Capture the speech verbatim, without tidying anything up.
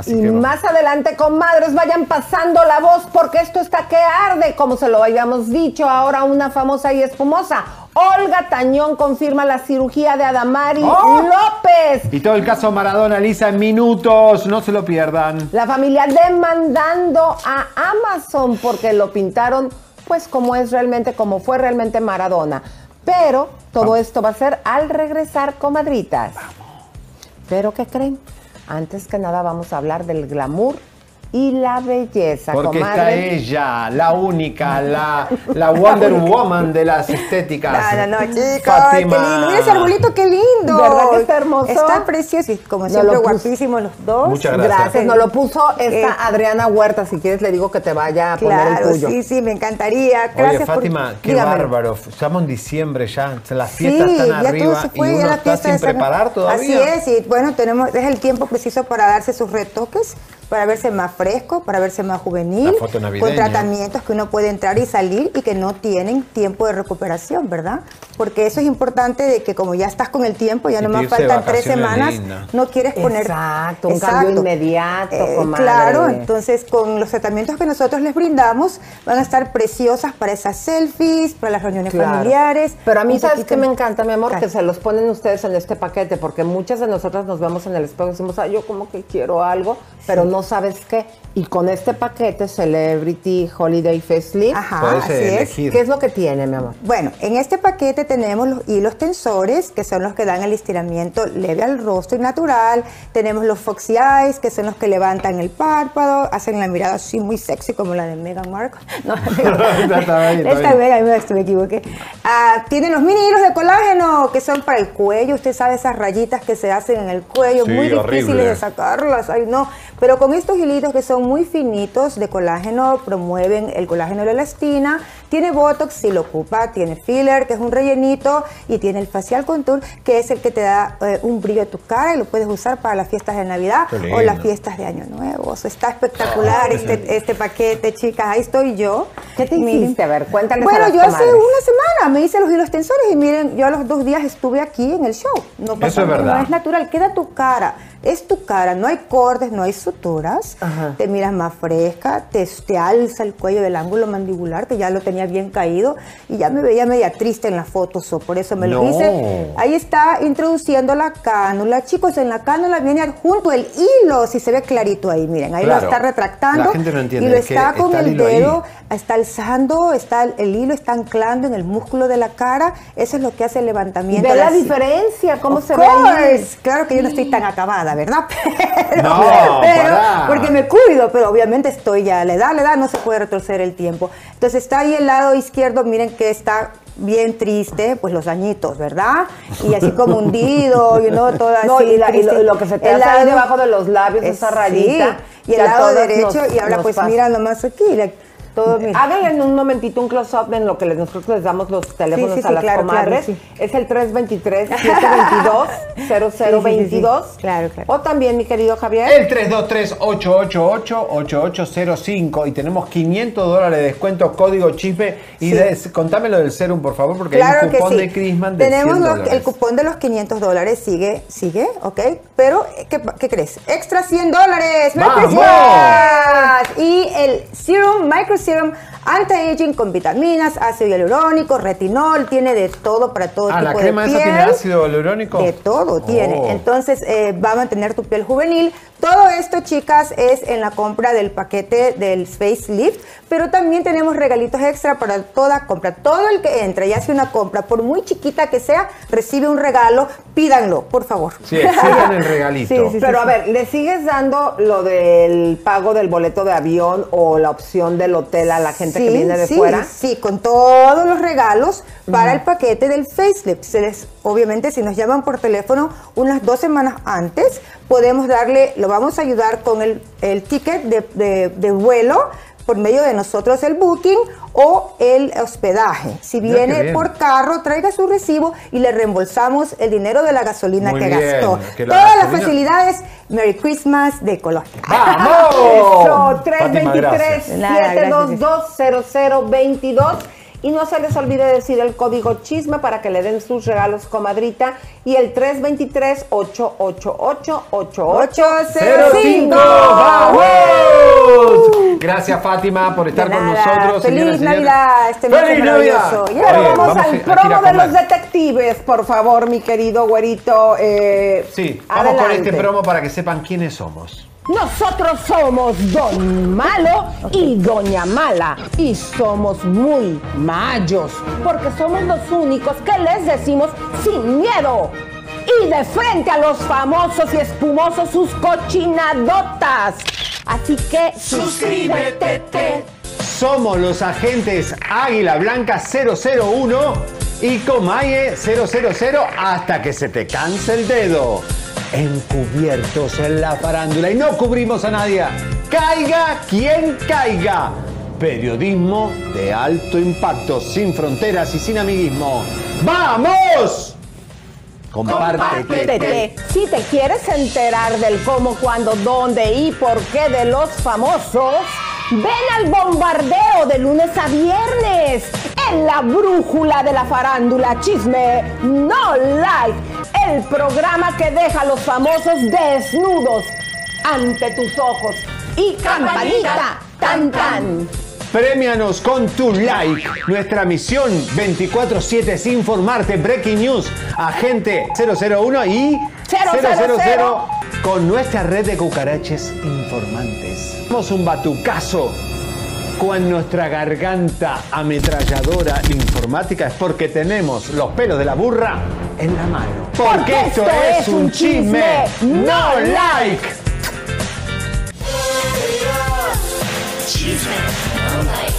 Así y que más adelante, comadres, vayan pasando la voz porque esto está que arde, como se lo habíamos dicho. Ahora una famosa y espumosa. Olga Tañón confirma la cirugía de Adamari oh. López. Y todo el caso Maradona, Lisa, en minutos. No se lo pierdan. La familia demandando a Amazon porque lo pintaron pues como es realmente, como fue realmente Maradona. Pero todo ah. esto va a ser al regresar, comadritas. Vamos. Pero ¿qué creen? Antes que nada vamos a hablar del glamour y la belleza. Porque comadre. Está ella, la única, la, la Wonder Woman de las estéticas. No, no, no, chicos, Fátima. Qué lindo. Mira ese arbolito, qué lindo. ¿Verdad que está hermoso? Está precioso y como no siempre lo guapísimos los dos. Muchas gracias. Gracias, nos lo puso esta eh, Adriana Huerta. Si quieres le digo que te vaya a claro, poner el tuyo. Sí, sí, me encantaría. Gracias. Oye, Fátima, por... qué Dígame. Bárbaro. Estamos en diciembre ya, las fiestas sí, están ya arriba todo se fue, y uno ya está sin preparar esa... todavía. Así es, y bueno, tenemos, es el tiempo preciso para darse sus retoques, para verse más fresco, para verse más juvenil, con tratamientos que uno puede entrar y salir y que no tienen tiempo de recuperación, ¿verdad? Porque eso es importante de que como ya estás con el tiempo, ya nomás faltan tres semanas, lindas. No quieres poner... Exacto, un exacto. cambio inmediato, eh, comadre. Claro, entonces con los tratamientos que nosotros les brindamos, van a estar preciosas para esas selfies, para las reuniones claro. familiares. Pero a mí, ¿sabes qué me encanta, mi amor? Claro. Que se los ponen ustedes en este paquete, porque muchas de nosotras nos vemos en el espejo y decimos, ah, yo como que quiero algo, pero sí. no sabes qué, y con este paquete Celebrity Holiday Facelift puedes elegir. ¿Qué es lo que tiene, mi amor? Bueno, en este paquete tenemos los hilos tensores, que son los que dan el estiramiento leve al rostro y natural. Tenemos los Foxy Eyes, que son los que levantan el párpado, hacen la mirada así muy sexy, como la de Meghan Markle. No, esta Meghan, me equivoqué. Ah, tienen los mini hilos de colágeno, que son para el cuello. Usted sabe esas rayitas que se hacen en el cuello, sí, muy difíciles horrible. De sacarlas. Ay, no. Pero con estos hilitos que son muy finitos de colágeno, promueven el colágeno y la elastina. Tiene Botox, si lo ocupa, tiene filler, que es un rellenito, y tiene el facial contour, que es el que te da eh, un brillo a tu cara y lo puedes usar para las fiestas de Navidad o las fiestas de Año Nuevo. O sea, está espectacular ah, este, sí. este paquete, chicas. Ahí estoy yo. ¿Qué te miren. Hiciste? A ver, cuéntales. Bueno, a yo tomadas. Hace una semana me hice los hilos tensores y miren, yo a los dos días estuve aquí en el show. No pasa nada. No es natural, queda tu cara. Es tu cara, no hay cortes, no hay suturas, Ajá. te miras más fresca, te, te alza el cuello del ángulo mandibular, que ya lo tenía bien caído, y ya me veía media triste en las fotos, o por eso me no. lo hice. Ahí está introduciendo la cánula, chicos, en la cánula viene junto el hilo, si se ve clarito ahí, miren, ahí claro. lo está retractando, la gente no entiende, y lo está con está el, el dedo, ahí. Está alzando, está el, el hilo está anclando en el músculo de la cara, eso es lo que hace el levantamiento. ¿Ve la así. Diferencia? ¿Cómo of se course. Ve? Claro que yo no estoy tan acabada. La verdad, pero, no, pero porque me cuido, pero obviamente estoy ya a la edad, a la edad no se puede retorcer el tiempo. Entonces está ahí el lado izquierdo, miren que está bien triste, pues los añitos, ¿verdad? Y así como hundido, you know, toda no, así, y, la, y, lo, y lo que se te hace lado, ahí debajo de los labios, es, esa rayita. Sí, y el lado derecho, nos, y ahora pues pasa. Mira nomás aquí, la, háganle en un momentito un close-up en lo que nosotros les damos los teléfonos sí, sí, a las sí, claro, comadres. Claro, sí. Es el tres dos tres, siete dos dos, cero cero dos dos. Sí, sí, sí. Claro, claro. O también, mi querido Javier. El tres dos tres, ocho ocho ocho, ocho ocho cero cinco. Y tenemos quinientos dólares de descuento, código chisme. Y sí. des, contámelo del serum, por favor, porque claro hay un cupón sí. de Crisman de tenemos cien dólares. Los, el cupón de los quinientos dólares sigue, sigue, ok. Pero, ¿qué, qué crees? ¡Extra cien dólares! Y el serum Microsoft anti-aging con vitaminas, ácido hialurónico, retinol, tiene de todo para todo ah, tipo de piel. ¿La crema esa tiene ácido hialurónico? De todo oh. tiene. Entonces eh, va a mantener tu piel juvenil. Todo esto, chicas, es en la compra del paquete del facelift, pero también tenemos regalitos extra para toda compra. Todo el que entra y hace una compra, por muy chiquita que sea, recibe un regalo, pídanlo, por favor. Sí, exijan el regalito. Sí, sí, pero sí, a sí. ver, ¿le sigues dando lo del pago del boleto de avión o la opción del hotel a la gente sí, que viene de sí, fuera? Sí, con todos los regalos para uh-huh. el paquete del facelift. Se les, obviamente, si nos llaman por teléfono unas dos semanas antes, podemos darle lo vamos a ayudar con el, el ticket de, de, de vuelo por medio de nosotros el booking o el hospedaje. Si viene por carro, traiga su recibo y le reembolsamos el dinero de la gasolina Muy que bien, gastó. Que la Todas gasolina... las facilidades, Merry Christmas de Ecológica. ¡Vamos! Eso, tres dos tres, siete dos dos, cero cero dos dos. Y no se les olvide decir el código chisme para que le den sus regalos, comadrita. Y el tres dos tres, ocho ocho ocho, ocho ocho cero cinco. gracias, Fátima, por estar con nosotros. Feliz señoras, Navidad. Señoras. Este ¡Feliz Navidad! Y ahora vamos, vamos al promo de los detectives, por favor, mi querido güerito. Eh, sí, vamos adelante. Con este promo para que sepan quiénes somos. Nosotros somos Don Malo y Doña Mala y somos muy mayos porque somos los únicos que les decimos sin miedo y de frente a los famosos y espumosos sus cochinadotas. Así que suscríbete. Te. Somos los agentes Águila Blanca cero cero uno y Comaye cero cero cero hasta que se te canse el dedo. Encubiertos en la farándula y no cubrimos a nadie. Caiga quien caiga. Periodismo de alto impacto, sin fronteras y sin amiguismo. ¡Vamos! Compártete. Compártete. Si te quieres enterar del cómo, cuándo, dónde y por qué de los famosos, ven al bombardeo de lunes a viernes en la brújula de la farándula Chisme No Like. El programa que deja a los famosos desnudos ante tus ojos. Y campanita, tan tan. Premianos con tu like. Nuestra misión veinticuatro siete es informarte. Breaking News, agente cero cero uno y cero cero cero con nuestra red de cucaraches informantes. Somos un batucazo con nuestra garganta ametralladora informática. Es porque tenemos los pelos de la burra en la mano. Porque, Porque esto, esto es un chisme, chisme no like.